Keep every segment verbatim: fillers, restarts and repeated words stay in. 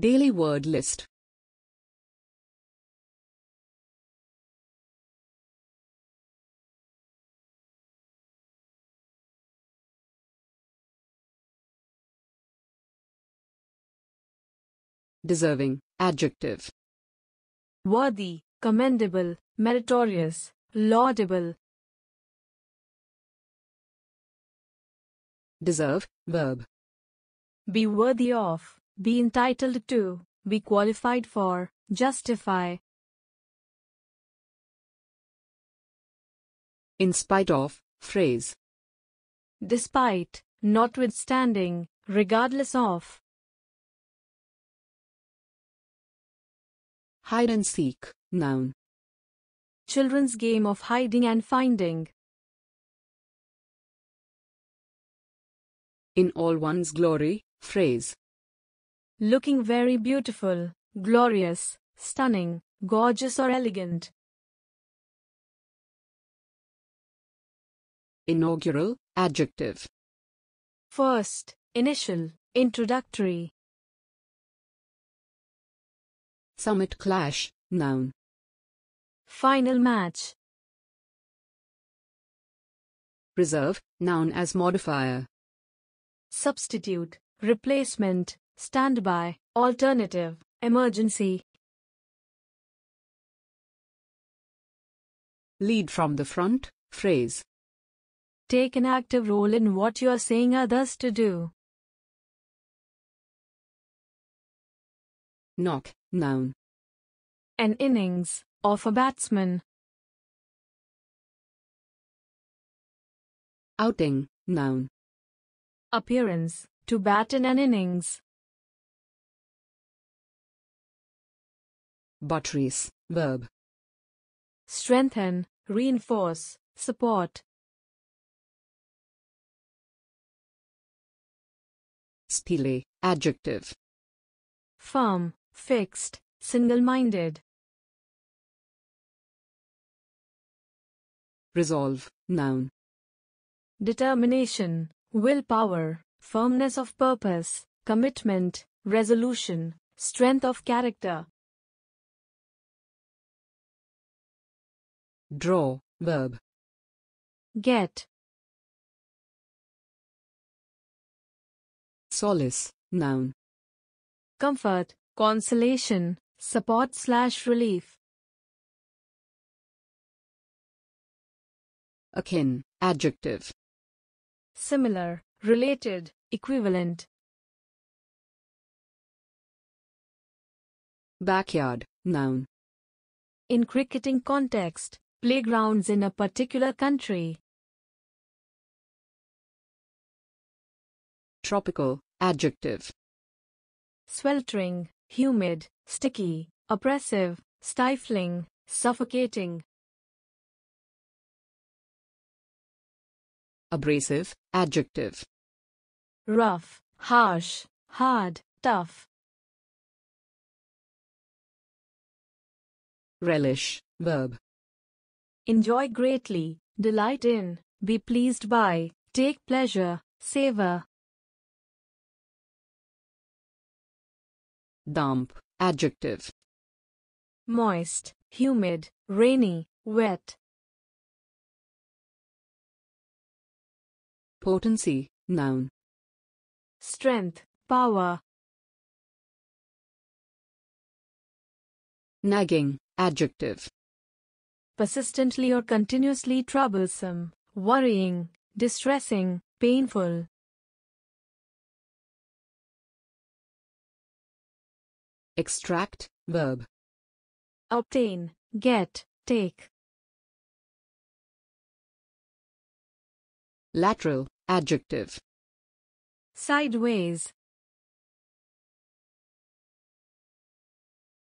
Daily word list. Deserving, adjective. Worthy, commendable, meritorious, laudable. Deserve, verb. Be worthy of, be entitled to, be qualified for, justify. In spite of, phrase. Despite, notwithstanding, regardless of. Hide and seek, noun. Children's game of hiding and finding. In all one's glory, phrase. Looking very beautiful, glorious, stunning, gorgeous or elegant. Inaugural, adjective. First, initial, introductory. Summit clash, noun. Final match. Reserve, noun as modifier. Substitute, replacement, standby, alternative, emergency. Lead from the front, phrase. Take an active role in what you are saying others to do. Knock, noun. An innings, of a batsman. Outing, noun. Appearance, to bat in an innings. Buttress, verb. Strengthen, reinforce, support. Stele, adjective. Firm, fixed, single-minded. Resolve, noun. Determination, willpower, firmness of purpose, commitment, resolution, strength of character. Draw, verb. Get. Solace, noun. Comfort, consolation, support slash relief. Akin, adjective. Similar, related, equivalent. Backyard, noun. In cricketing context, playgrounds in a particular country. Tropical, adjective. Sweltering, humid, sticky, oppressive, stifling, suffocating. Abrasive, adjective. Rough, harsh, hard, tough. Relish, verb. Enjoy greatly, delight in, be pleased by, take pleasure, savor. Damp, adjective. Moist, humid, rainy, wet. Potency, noun. Strength, power. Nagging, adjective. Persistently or continuously troublesome, worrying, distressing, painful. Extract, verb. Obtain, get, take. Lateral, adjective. Sideways.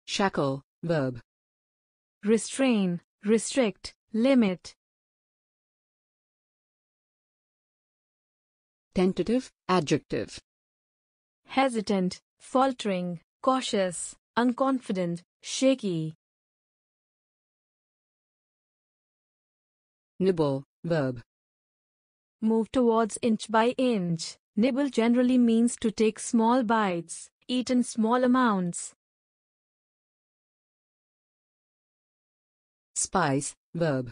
Shackle, verb. Restrain, restrict, limit. Tentative, adjective. Hesitant, faltering, cautious, unconfident, shaky. Nibble, verb. Move towards inch by inch. Nibble generally means to take small bites, Eat in small amounts. Spice, verb.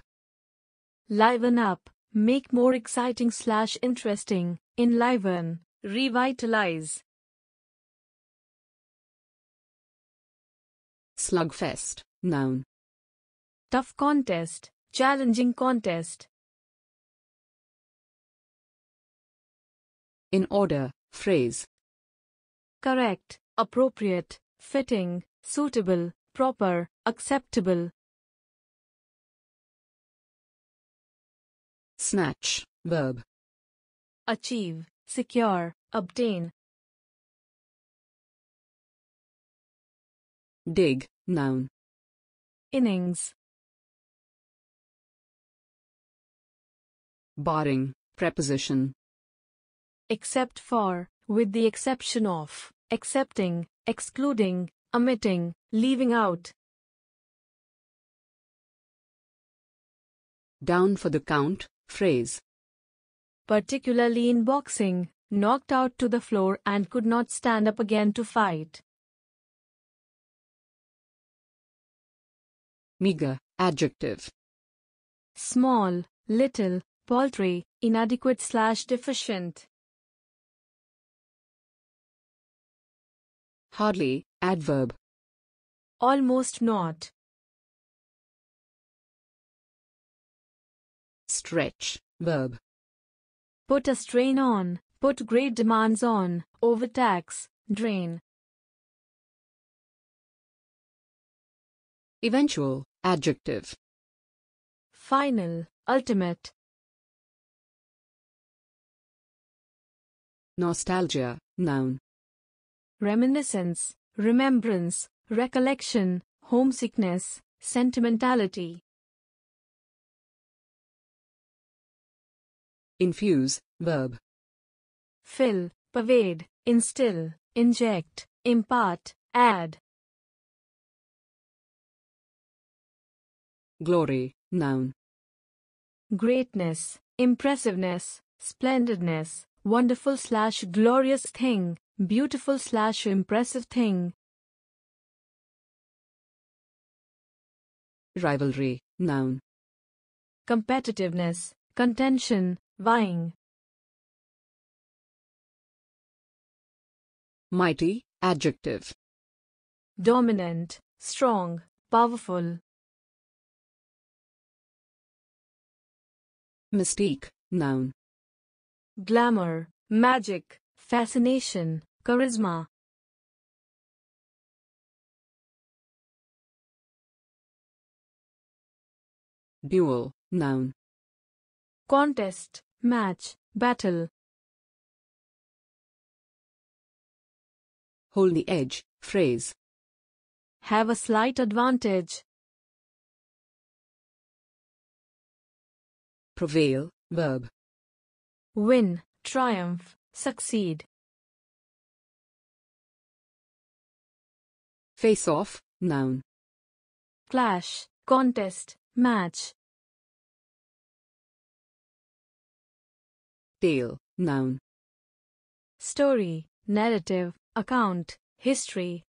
Liven up, make more exciting slash interesting, enliven, revitalize. Slugfest, noun. Tough contest, challenging contest. In order, phrase. Correct, appropriate, fitting, suitable, proper, acceptable. Snatch, verb. Achieve, secure, obtain. Dig, noun. Innings. Barring, preposition. Except for, with the exception of, excepting, excluding, omitting, leaving out. Down for the count, phrase. Particularly in boxing, knocked out to the floor and could not stand up again to fight. Meager, adjective. Small, little, paltry, inadequate slash deficient. Hardly, adverb. Almost not. Stretch, verb. Put a strain on, put great demands on, overtax, drain. Eventual, adjective. Final, ultimate. Nostalgia, noun. Reminiscence, remembrance, recollection, homesickness, sentimentality. Infuse, verb. Fill, pervade, instill, inject, impart, add. Glory, noun. Greatness, impressiveness, splendidness, wonderful slash glorious thing. Beautiful slash impressive thing. Rivalry, noun. Competitiveness, contention, vying. Mighty, adjective. Dominant, strong, powerful. Mystique, noun. Glamour, magic, fascination. Charisma. Duel, noun. Contest, match, battle. Hold the edge, phrase. Have a slight advantage. Prevail, verb. Win, triumph, succeed. Face-off, noun. Clash, contest, match. Tale, noun. Story, narrative, account, history.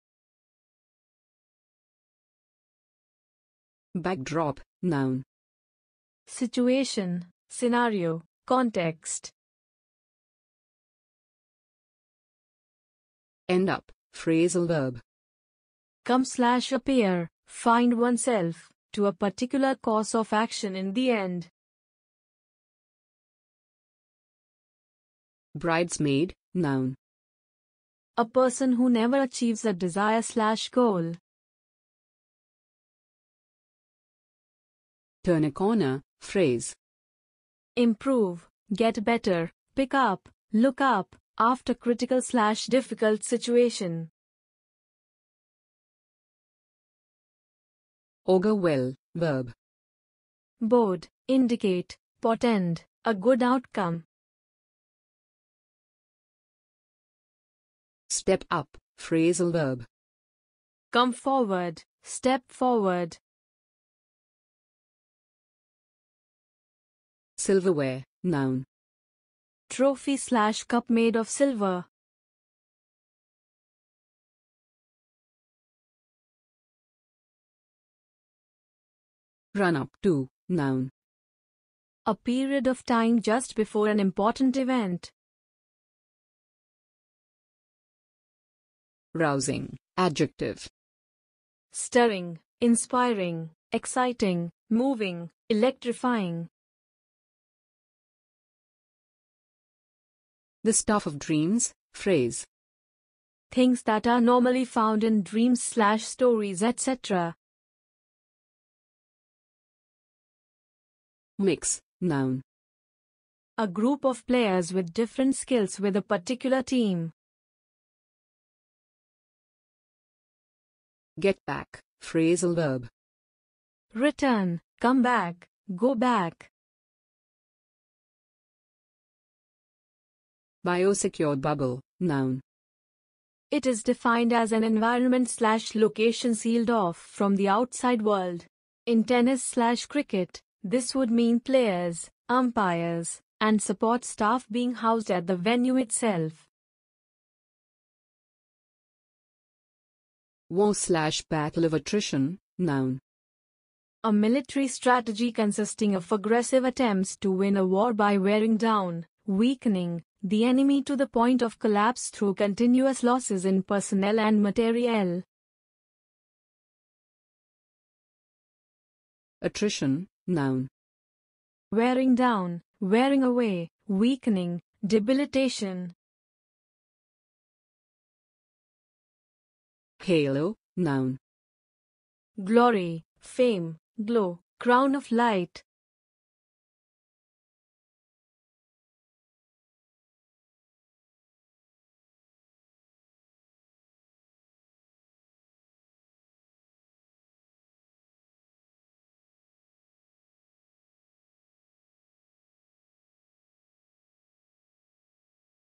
Backdrop, noun. Situation, scenario, context. End up, phrasal verb. Come slash appear, find oneself, to a particular course of action in the end. Bridesmaid, noun. A person who never achieves a desire slash goal. Turn a corner, phrase. Improve, get better, pick up, look up, after critical slash difficult situation. Augur well, verb. Board, indicate, portend, a good outcome. Step up, phrasal verb. Come forward, step forward. Silverware, noun. Trophy slash cup made of silver. Run up to, noun. A period of time just before an important event. Rousing, adjective. Stirring, inspiring, exciting, moving, electrifying. The stuff of dreams, phrase. Things that are normally found in dreams slash stories, et cetera. Mix, noun. A group of players with different skills with a particular team. Get back, phrasal verb. Return, come back, go back. Biosecured bubble, noun. It is defined as an environment slash location sealed off from the outside world. In tennis slash cricket, this would mean players, umpires, and support staff being housed at the venue itself. War slash battle of attrition, noun. A military strategy consisting of aggressive attempts to win a war by wearing down, weakening, the enemy to the point of collapse through continuous losses in personnel and materiel. Attrition, noun. Wearing down, wearing away, weakening, debilitation. Halo, noun. Glory, fame, glow, crown of light,